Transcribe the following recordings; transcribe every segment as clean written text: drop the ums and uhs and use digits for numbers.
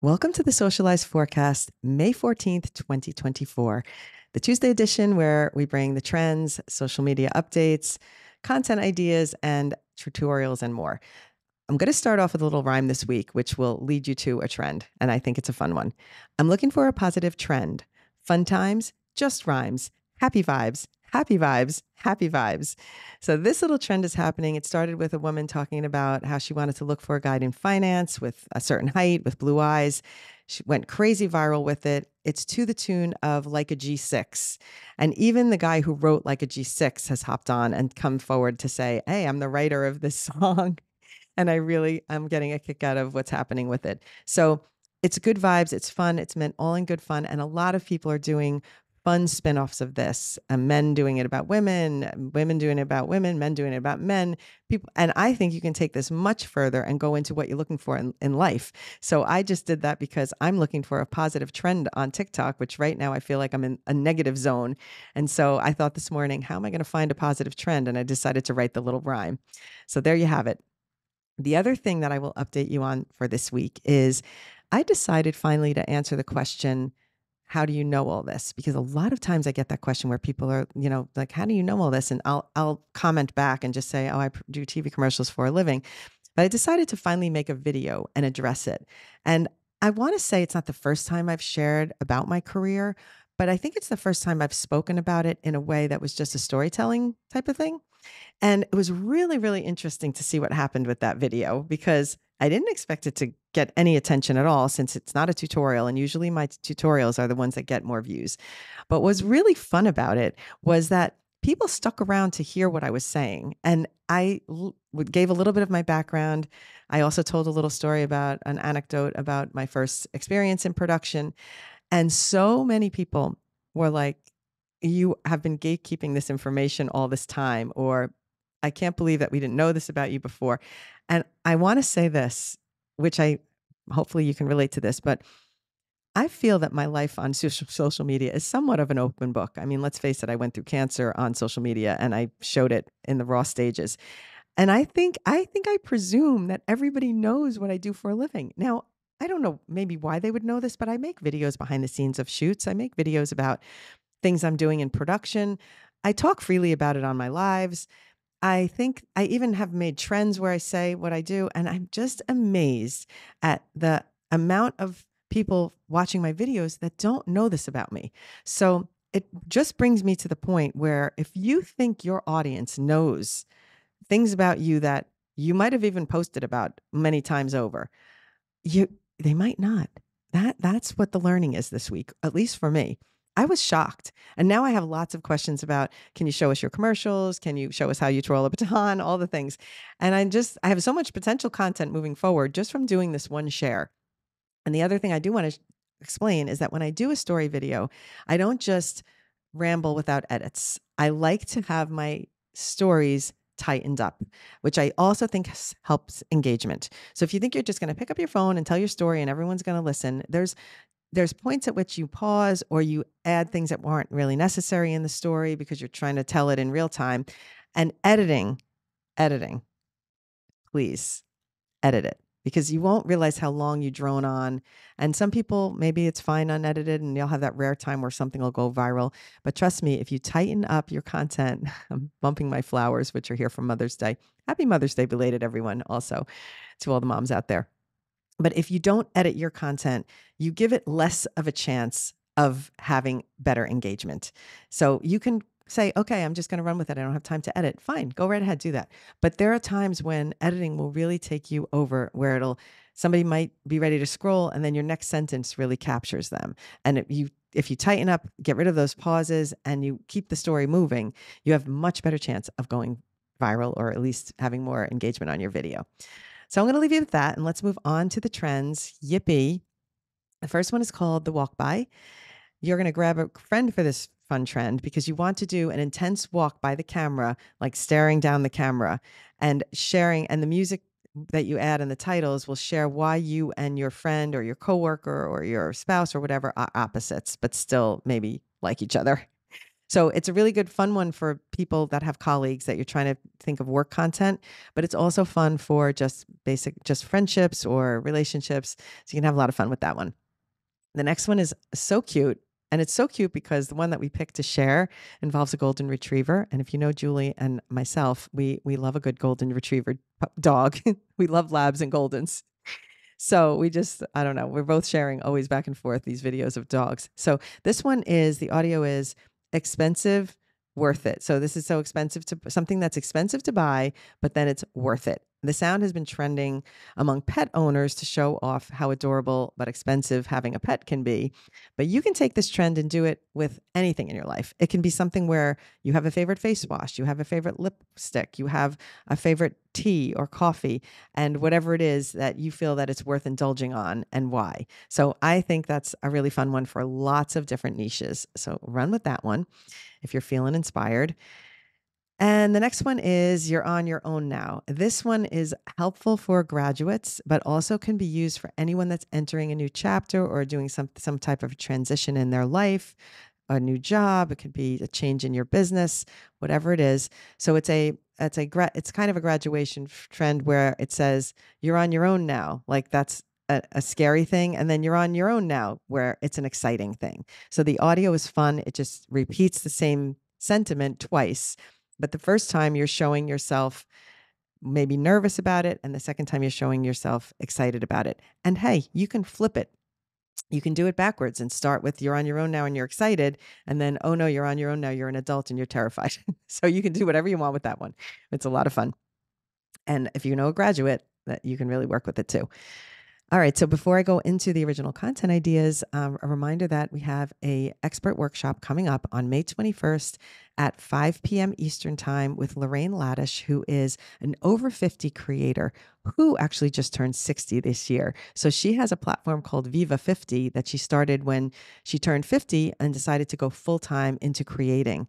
Welcome to the Socialize Forecast, May 14th, 2024, the Tuesday edition where we bring the trends, social media updates, content ideas, and tutorials and more. I'm going to start off with a little rhyme this week, which will lead you to a trend, and I think it's a fun one. I'm looking for a positive trend. Fun times, just rhymes, happy vibes. Happy vibes, happy vibes. So this little trend is happening. It started with a woman talking about how she wanted to look for a guy in finance with a certain height, with blue eyes. She went crazy viral with it. It's to the tune of Like a G6. And even the guy who wrote Like a G6 has hopped on and come forward to say, hey, I'm the writer of this song. And I'm getting a kick out of what's happening with it. So it's good vibes. It's fun. It's meant all in good fun. And a lot of people are doing fun spinoffs of this, men doing it about women, women doing it about women, men doing it about men. People, and I think you can take this much further and go into what you're looking for in life. So I just did that because I'm looking for a positive trend on TikTok, which right now I feel like I'm in a negative zone. And so I thought this morning, how am I going to find a positive trend? And I decided to write the little rhyme. So there you have it. The other thing that I will update you on for this week is I decided finally to answer the question, how do you know all this? Because a lot of times I get that question where people are, you know, like, how do you know all this? And I'll comment back and just say, oh, I do TV commercials for a living. But I decided to finally make a video and address it. And I want to say it's not the first time I've shared about my career, but I think it's the first time I've spoken about it in a way that was just a storytelling type of thing. And it was really, really interesting to see what happened with that video because I didn't expect it to get any attention at all since it's not a tutorial. And usually my tutorials are the ones that get more views. But what was really fun about it was that people stuck around to hear what I was saying. And I gave a little bit of my background. I also told a little story about an anecdote about my first experience in production. And so many people were like, you have been gatekeeping this information all this time, or I can't believe that we didn't know this about you before. And I want to say this, which hopefully you can relate to this, but I feel that my life on social media is somewhat of an open book. I mean, let's face it, I went through cancer on social media and I showed it in the raw stages. And I think I presume that everybody knows what I do for a living. Now, I don't know maybe why they would know this, but I make videos behind the scenes of shoots. I make videos about things I'm doing in production. I talk freely about it on my lives. I think I even have made trends where I say what I do, and I'm just amazed at the amount of people watching my videos that don't know this about me. So it just brings me to the point where if you think your audience knows things about you that you might have even posted about many times over, they might not. That's what the learning is this week, at least for me. I was shocked. And now I have lots of questions about, can you show us your commercials? Can you show us how you twirl a baton? All the things. And I have so much potential content moving forward just from doing this one share. And the other thing I do want to explain is that when I do a story video, I don't just ramble without edits. I like to have my stories tightened up, which I also think helps engagement. So if you think you're just going to pick up your phone and tell your story and everyone's going to listen, there's points at which you pause or you add things that weren't really necessary in the story because you're trying to tell it in real time. And editing, please edit it because you won't realize how long you drone on. And some people, maybe it's fine unedited and you'll have that rare time where something will go viral. But trust me, if you tighten up your content, I'm bumping my flowers, which are here for Mother's Day. Happy Mother's Day belated, everyone, also to all the moms out there. But if you don't edit your content, you give it less of a chance of having better engagement. So you can say, okay, I'm just going to run with it. I don't have time to edit. Fine, go right ahead, do that. But there are times when editing will really take you over where somebody might be ready to scroll and then your next sentence really captures them. And if you tighten up, get rid of those pauses and you keep the story moving, you have much better chance of going viral or at least having more engagement on your video. So I'm going to leave you with that and let's move on to the trends. Yippee. The first one is called the walk by. You're going to grab a friend for this fun trend because you want to do an intense walk by the camera, like staring down the camera and sharing, and the music that you add in the titles will share why you and your friend or your coworker or your spouse or whatever are opposites, but still maybe like each other. So it's a really good fun one for people that have colleagues that you're trying to think of work content, but it's also fun for just friendships or relationships. So you can have a lot of fun with that one. The next one is so cute. And it's so cute because the one that we picked to share involves a golden retriever. And if you know Julie and myself, we love a good golden retriever dog. We love labs and goldens. So we just, I don't know, we're both sharing always back and forth these videos of dogs. So this one is, the audio is expensive, worth it. So this is so expensive to something that's expensive to buy, but then it's worth it. The sound has been trending among pet owners to show off how adorable but expensive having a pet can be. But you can take this trend and do it with anything in your life. It can be something where you have a favorite face wash, you have a favorite lipstick, you have a favorite tea or coffee, and whatever it is that you feel that it's worth indulging on and why. So I think that's a really fun one for lots of different niches. So run with that one if you're feeling inspired. And the next one is you're on your own now. This one is helpful for graduates, but also can be used for anyone that's entering a new chapter or doing some type of transition in their life, a new job. It could be a change in your business, whatever it is. So it's kind of a graduation trend where it says you're on your own now. Like that's a scary thing. And then you're on your own now where it's an exciting thing. So the audio is fun. It just repeats the same sentiment twice. But the first time you're showing yourself maybe nervous about it, and the second time you're showing yourself excited about it. And hey, you can flip it. You can do it backwards and start with you're on your own now and you're excited. And then, oh no, you're on your own now, you're an adult and you're terrified. So you can do whatever you want with that one. It's a lot of fun. And if you know a graduate, that you can really work with it too. All right. So before I go into the original content ideas, a reminder that we have an expert workshop coming up on May 21st at 5 p.m. Eastern time with Lorraine Laddish, who is an over 50 creator who actually just turned 60 this year. So she has a platform called Viva 50 that she started when she turned 50 and decided to go full time into creating.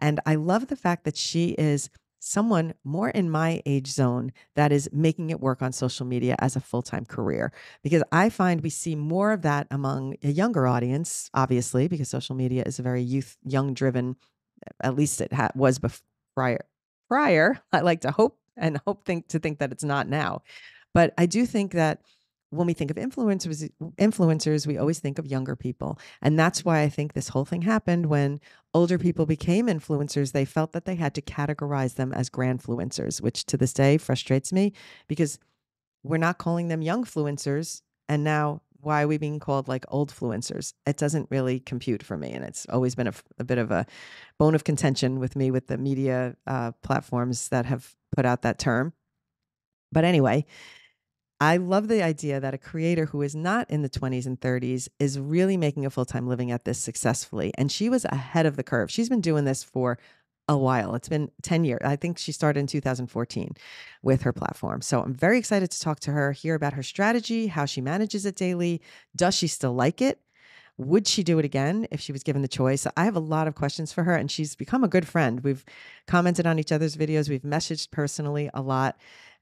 And I love the fact that she is someone more in my age zone that is making it work on social media as a full-time career, because I find we see more of that among a younger audience, obviously, because social media is a very young driven, at least it was before, prior. I like to think that it's not now, but I do think that when we think of influencers, we always think of younger people. And that's why I think this whole thing happened when older people became influencers. They felt that they had to categorize them as grandfluencers, which to this day frustrates me because we're not calling them youngfluencers. And now why are we being called like oldfluencers? It doesn't really compute for me. And it's always been a bit of a bone of contention with me with the media platforms that have put out that term. But anyway, I love the idea that a creator who is not in the 20s and 30s is really making a full-time living at this successfully. And she was ahead of the curve. She's been doing this for a while. It's been 10 years. I think she started in 2014 with her platform. So I'm very excited to talk to her, hear about her strategy, how she manages it daily. Does she still like it? Would she do it again if she was given the choice? I have a lot of questions for her, and she's become a good friend. We've commented on each other's videos. We've messaged personally a lot.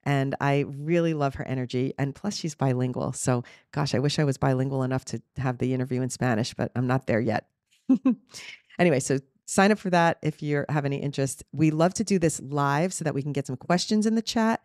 And I really love her energy. And plus she's bilingual. So gosh, I wish I was bilingual enough to have the interview in Spanish, but I'm not there yet. Anyway, so sign up for that if you have any interest. We love to do this live so that we can get some questions in the chat.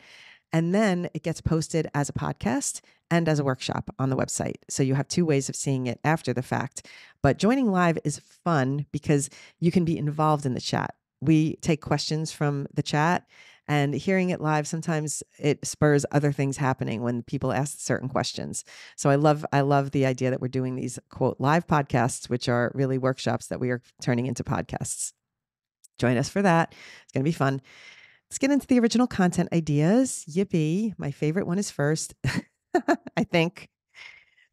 And then it gets posted as a podcast and as a workshop on the website. So you have two ways of seeing it after the fact. But joining live is fun because you can be involved in the chat. We take questions from the chat. And hearing it live, sometimes it spurs other things happening when people ask certain questions. So I love the idea that we're doing these, quote, live podcasts, which are really workshops that we are turning into podcasts. Join us for that. It's going to be fun. Let's get into the original content ideas. Yippee. My favorite one is first, I think.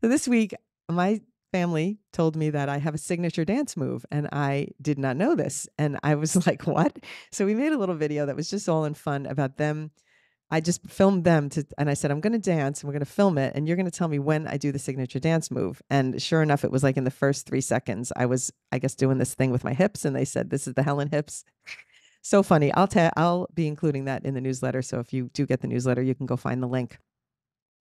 So this week, my family told me that I have a signature dance move, and I did not know this. And I was like, what? So we made a little video that was just all in fun about them. I just filmed them and I said, I'm going to dance and we're going to film it. And you're going to tell me when I do the signature dance move. And sure enough, it was like in the first 3 seconds, I was, I guess, doing this thing with my hips. And they said, this is the Helen hips. So funny. I'll be including that in the newsletter. So if you do get the newsletter, you can go find the link.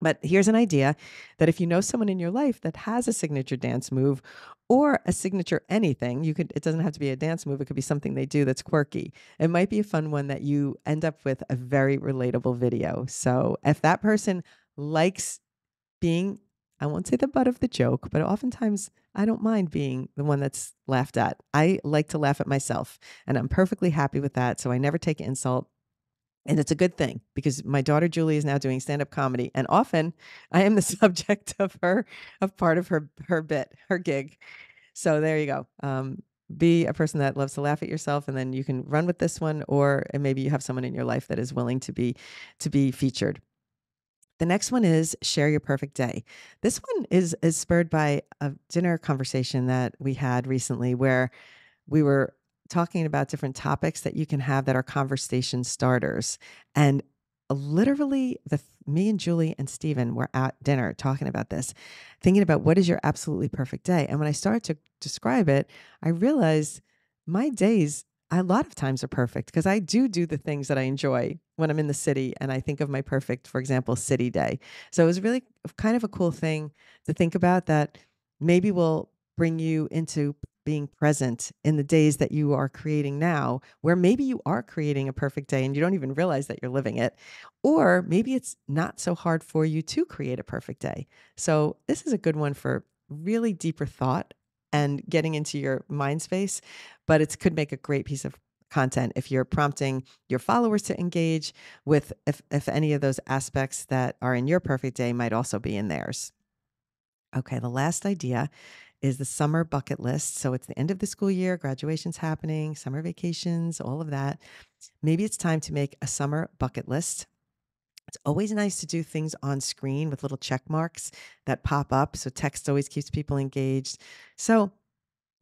But here's an idea that if you know someone in your life that has a signature dance move or a signature anything, you could, it doesn't have to be a dance move. It could be something they do that's quirky. It might be a fun one that you end up with a very relatable video. So if that person likes being, I won't say the butt of the joke, but oftentimes I don't mind being the one that's laughed at. I like to laugh at myself and I'm perfectly happy with that. So I never take an insult. And it's a good thing because my daughter, Julie, is now doing stand-up comedy. And often I am the subject of part of her bit, her gig. So there you go. Be a person that loves to laugh at yourself and then you can run with this one, or and maybe you have someone in your life that is willing to be featured. The next one is share your perfect day. This one is spurred by a dinner conversation that we had recently where we were talking about different topics that you can have that are conversation starters. And literally me and Julie and Stephen were at dinner talking about this, thinking about what is your absolutely perfect day. And when I started to describe it, I realized my days a lot of times are perfect because I do the things that I enjoy when I'm in the city. And I think of my perfect, for example, city day. So it was really kind of a cool thing to think about that maybe will bring you into being present in the days that you are creating now, where maybe you are creating a perfect day and you don't even realize that you're living it, or maybe it's not so hard for you to create a perfect day. So this is a good one for really deeper thought and getting into your mind space, but it could make a great piece of content if you're prompting your followers to engage with if any of those aspects that are in your perfect day might also be in theirs. Okay, the last idea is the summer bucket list. So it's the end of the school year, graduation's happening, summer vacations, all of that. Maybe it's time to make a summer bucket list. It's always nice to do things on screen with little check marks that pop up. So text always keeps people engaged. So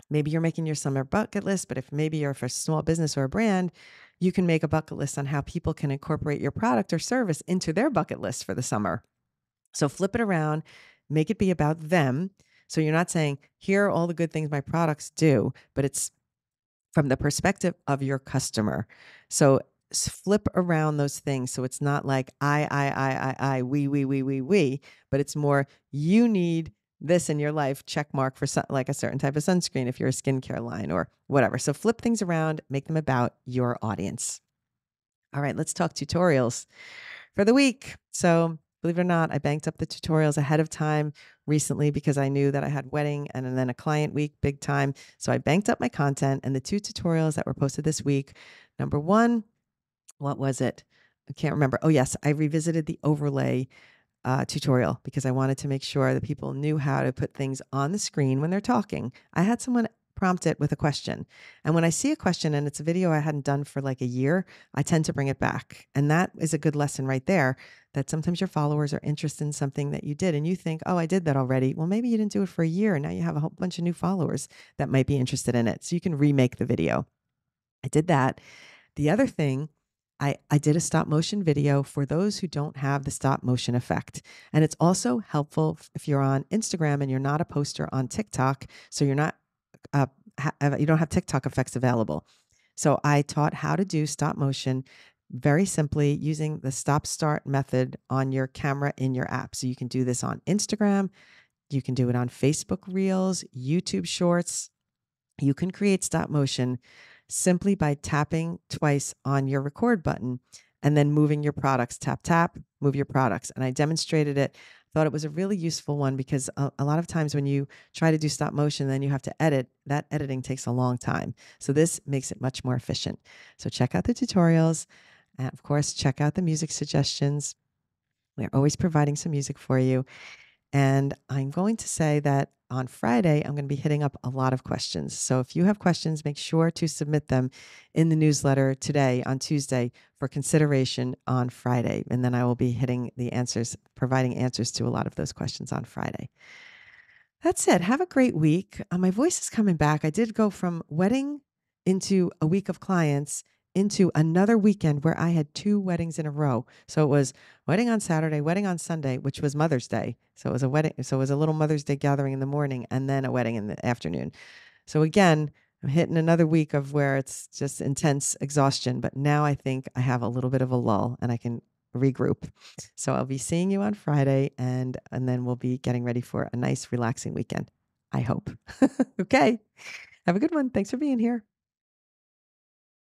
maybe you're making your summer bucket list, but if maybe you're for a small business or a brand, you can make a bucket list on how people can incorporate your product or service into their bucket list for the summer. So flip it around, make it be about them. So you're not saying, here are all the good things my products do, but it's from the perspective of your customer. So flip around those things. So it's not like I, we, but it's more, you need this in your life, check mark for like a certain type of sunscreen if you're a skincare line or whatever. So flip things around, make them about your audience. All right, let's talk tutorials for the week. So believe it or not, I banked up the tutorials ahead of time recently because I knew that I had wedding and then a client week big time. So I banked up my content and the two tutorials that were posted this week. Number one, what was it? I can't remember. Oh yes, I revisited the overlay tutorial because I wanted to make sure that people knew how to put things on the screen when they're talking. I had someone prompt it with a question. And when I see a question and it's a video I hadn't done for like a year, I tend to bring it back. And that is a good lesson right there, that sometimes your followers are interested in something that you did and you think, oh, I did that already. Well, maybe you didn't do it for a year. And now you have a whole bunch of new followers that might be interested in it. So you can remake the video. I did that. The other thing, I did a stop motion video for those who don't have the stop motion effect. And it's also helpful if you're on Instagram and you're not a poster on TikTok. So you're not you don't have TikTok effects available. So I taught how to do stop motion very simply using the stop start method on your camera in your app. So you can do this on Instagram. You can do it on Facebook Reels, YouTube Shorts. You can create stop motion simply by tapping twice on your record button and then moving your products, tap, tap, move your products. And I demonstrated it. Thought it was a really useful one because a lot of times when you try to do stop motion, then you have to edit. That editing takes a long time. So this makes it much more efficient. So check out the tutorials. And of course, check out the music suggestions. We're always providing some music for you. And I'm going to say that on Friday, I'm going to be hitting up a lot of questions. So if you have questions, make sure to submit them in the newsletter today on Tuesday for consideration on Friday. And then I will be hitting the answers, providing answers to a lot of those questions on Friday. That's it. Have a great week. My voice is coming back. I did go from wedding into a week of clients into another weekend where I had two weddings in a row. So it was wedding on Saturday, wedding on Sunday, which was Mother's Day. So it was a wedding. So it was a little Mother's Day gathering in the morning and then a wedding in the afternoon. So again, I'm hitting another week of where it's just intense exhaustion. But now I think I have a little bit of a lull and I can regroup. So I'll be seeing you on Friday, and then we'll be getting ready for a nice, relaxing weekend, I hope. Okay. Have a good one. Thanks for being here.